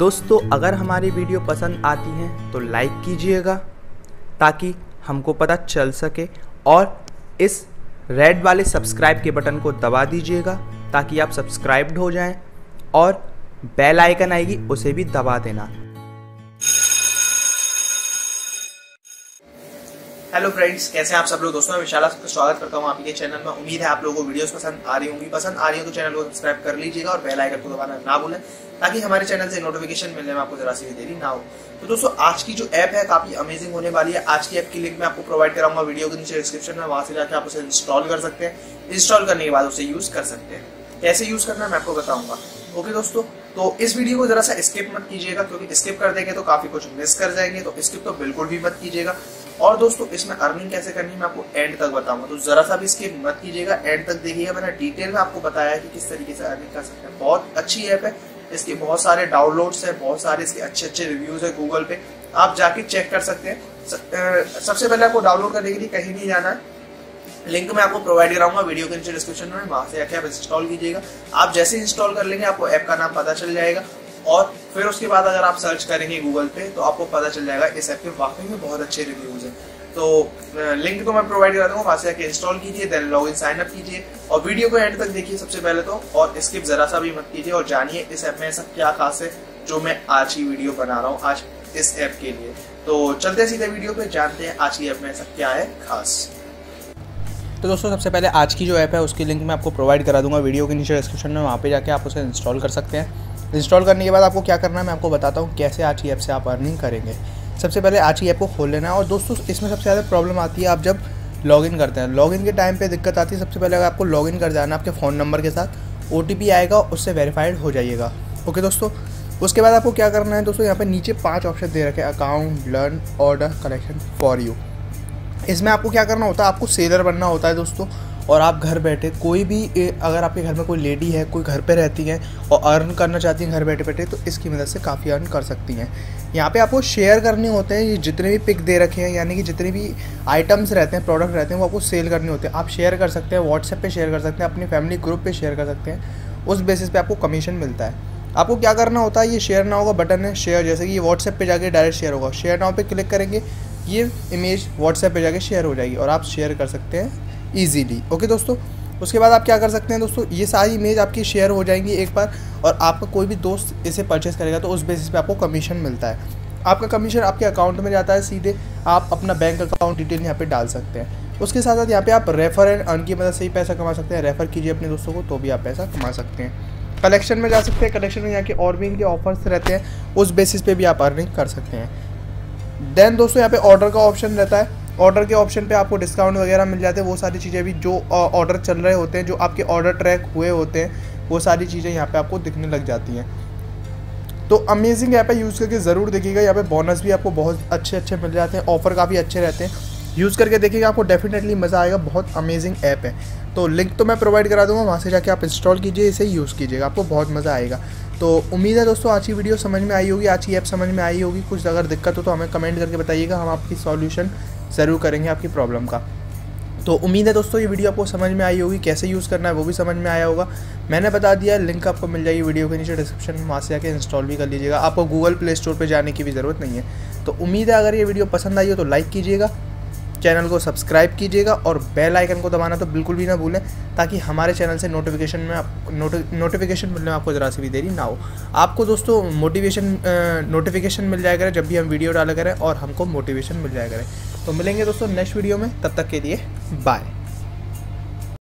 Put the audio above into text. दोस्तों अगर हमारी वीडियो पसंद आती है तो लाइक कीजिएगा ताकि हमको पता चल सके, और इस रेड वाले सब्सक्राइब के बटन को दबा दीजिएगा ताकि आप सब्सक्राइब्ड हो जाएं, और बेल आइकन आएगी उसे भी दबा देना। हेलो फ्रेंड्स, कैसे हैं आप सब लोग। दोस्तों मैं विशाल आपका स्वागत करता हूं आपके चैनल में। उम्मीद है आप लोगों को वीडियोस पसंद आ रही होंगी। पसंद आ रही हो तो चैनल को सब्सक्राइब कर लीजिएगा और बेल आइकन को दबाना ना भूलें ताकि हमारे चैनल से नोटिफिकेशन मिलने में आपको जरा सी भी देरी ना हो। तो दोस्तों आज की जो ऐप है काफी अमेजिंग होने वाली है। आज की ऐप की लिंक मैं आपको प्रोवाइड कराऊंगा वीडियो के नीचे डिस्क्रिप्शन में, वहां से जाकर आप उसे इंस्टॉल कर सकते हैं। इंस्टॉल करने के बाद उसे यूज कर सकते हैं। कैसे यूज करना है मैं आपको बताऊंगा। ओके दोस्तों, तो इस वीडियो को जरा सा स्किप मत कीजिएगा क्योंकि स्किप कर देंगे तो काफी कुछ मिस कर जाएंगे, तो स्किप तो बिल्कुल भी मत कीजिएगा। और दोस्तों इसमें अर्निंग कैसे करनी है मैं आपको एंड तक बताऊंगा, तो जरा सा भी स्किप मत कीजिएगा, एंड तक देखिएगा। मैंने डिटेल में आपको बताया है कि किस तरीके से अर्निंग कर सकते हैं। बहुत अच्छी ऐप है, इसके बहुत सारे डाउनलोड्स हैं, बहुत सारे इसके अच्छे अच्छे रिव्यूज हैं गूगल पे, आप जाके चेक कर सकते हैं। सबसे पहले आपको डाउनलोड करने के लिए कहीं नहीं जाना है, लिंक मैं आपको प्रोवाइड कराऊंगा वीडियो के नीचे डिस्क्रिप्शन में, वहां से जाके आप इंस्टॉल कीजिएगा। आप जैसे इंस्टॉल कर लेंगे आपको ऐप का नाम पता चल जाएगा, और फिर उसके बाद अगर आप सर्च करेंगे गूगल पे तो आपको पता चल जाएगा इस ऐप के वाकई में बहुत अच्छे रिव्यूज हैं। तो लिंक तो मैं प्रोवाइड करा दूंगा, वहां से जाके इंस्टॉल कीजिए, then log in sign up कीजिए और वीडियो को एंड तक देखिए सबसे पहले तो, और स्किप जरा सा भी मत कीजिए, और जानिए इस ऐप में ऐसा क्या खास है जो मैं आज की वीडियो बना रहा हूँ आज इस ऐप के लिए। तो चलते हैं सीधे वीडियो पे, जानते हैं आज की ऐप में ऐसा क्या है खास। तो दोस्तों सबसे पहले आज की जो ऐप है उसकी लिंक मैं आपको प्रोवाइड करा दूंगा वीडियो के नीचे डिस्क्रिप्शन में, वहाँ पे जाके आप उसे इंस्टॉल कर सकते हैं। इंस्टॉल करने के बाद आपको क्या करना है मैं आपको बताता हूँ कैसे आज की ऐप से आप अर्निंग करेंगे। सबसे पहले आज की ऐप को खोल लेना है, और दोस्तों इसमें सबसे ज़्यादा प्रॉब्लम आती है आप जब लॉगिन करते हैं। लॉगिन के टाइम पर दिक्कत आती है। सबसे पहले अगर आपको लॉगिन कर जाना आपके फ़ोन नंबर के साथ, OTP आएगा, उससे वेरीफाइड हो जाइएगा। ओके दोस्तों, उसके बाद आपको क्या करना है दोस्तों, यहाँ पर नीचे 5 ऑप्शन दे रखे हैं, account, learn, order, collection for you. इसमें आपको क्या करना होता है, आपको सेलर बनना होता है दोस्तों, और आप घर बैठे कोई भी, अगर आपके घर में कोई लेडी है, कोई घर पे रहती है और अर्न करना चाहती हैं घर बैठे बैठे, तो इसकी मदद से काफ़ी अर्न कर सकती हैं। यहाँ पे आपको शेयर करने होते हैं, ये जितने भी पिक दे रखे हैं यानी कि जितने भी आइटम्स रहते हैं, प्रोडक्ट रहते हैं, वो आपको सेल करने होते हैं। आप शेयर कर सकते हैं, व्हाट्सएप पर शेयर कर सकते हैं, अपनी फैमिली ग्रुप पर शेयर कर सकते हैं, उस बेसिस पर आपको कमीशन मिलता है। आपको क्या करना होता है, ये शेयर नाउ का बटन है, शेयर जैसे कि ये व्हाट्सएप पर जाके डायरेक्ट शेयर होगा, शेयर नाउ पर क्लिक करेंगे, ये इमेज व्हाट्सएप पे जाके शेयर हो जाएगी और आप शेयर कर सकते हैं इजीली। ओके दोस्तों, उसके बाद आप क्या कर सकते हैं दोस्तों, ये सारी इमेज आपकी शेयर हो जाएंगी एक बार, और आपका कोई भी दोस्त इसे परचेस करेगा तो उस बेसिस पे आपको कमीशन मिलता है। आपका कमीशन आपके अकाउंट में जाता है सीधे, आप अपना बैंक अकाउंट डिटेल यहाँ पर डाल सकते हैं। उसके साथ साथ यहाँ पर आप रेफ़र एंड अर्न की मदद से ही पैसा कमा सकते हैं, रेफ़र कीजिए अपने दोस्तों को तो भी आप पैसा कमा सकते हैं। कलेक्शन में जा सकते हैं, कलेक्शन में जाके और भी इनके ऑफर्स रहते हैं, उस बेसिस पे भी आप अर्निंग कर सकते हैं। देन दोस्तों यहाँ पे ऑर्डर का ऑप्शन रहता है, ऑर्डर के ऑप्शन पे आपको डिस्काउंट वगैरह मिल जाते हैं, वो सारी चीज़ें भी जो ऑर्डर चल रहे होते हैं, जो आपके ऑर्डर ट्रैक हुए होते हैं, वो सारी चीज़ें यहाँ पे आपको दिखने लग जाती हैं। तो अमेजिंग ऐप है, यूज़ करके ज़रूर देखिएगा। यहाँ पे बोनस भी आपको बहुत अच्छे अच्छे मिल जाते हैं, ऑफर काफ़ी अच्छे रहते हैं, यूज़ करके देखिएगा आपको डेफिनेटली मज़ा आएगा। बहुत अमेजिंग ऐप है, तो लिंक तो मैं प्रोवाइड करा दूँगा, वहाँ से जाके आप इंस्टॉल कीजिए, इसे यूज़ कीजिएगा, आपको बहुत मज़ा आएगा। तो उम्मीद है दोस्तों आज की वीडियो समझ में आई होगी, आज की ऐप समझ में आई होगी। कुछ अगर दिक्कत हो तो हमें कमेंट करके बताइएगा, हम आपकी सॉल्यूशन ज़रूर करेंगे आपकी प्रॉब्लम का। तो उम्मीद है दोस्तों ये वीडियो आपको समझ में आई होगी, कैसे यूज़ करना है वो भी समझ में आया होगा। मैंने बता दिया, लिंक आपको मिल जाएगी वीडियो के नीचे डिस्क्रिप्शन में, वहाँ से जाकर इंस्टॉल भी कर लीजिएगा, आपको गूगल प्ले स्टोर पर जाने की भी ज़रूरत नहीं है। तो उम्मीद है अगर ये वीडियो पसंद आई हो तो लाइक कीजिएगा, चैनल को सब्सक्राइब कीजिएगा और बेल आइकन को दबाना तो बिल्कुल भी ना भूलें ताकि हमारे चैनल से नोटिफिकेशन मिलने में आपको ज़रा सी भी देरी ना हो। आपको दोस्तों नोटिफिकेशन मिल जाएगा करें जब भी हम वीडियो डाला करें, और हमको मोटिवेशन मिल जाएगा करें। तो मिलेंगे दोस्तों नेक्स्ट वीडियो में, तब तक के लिए बाय।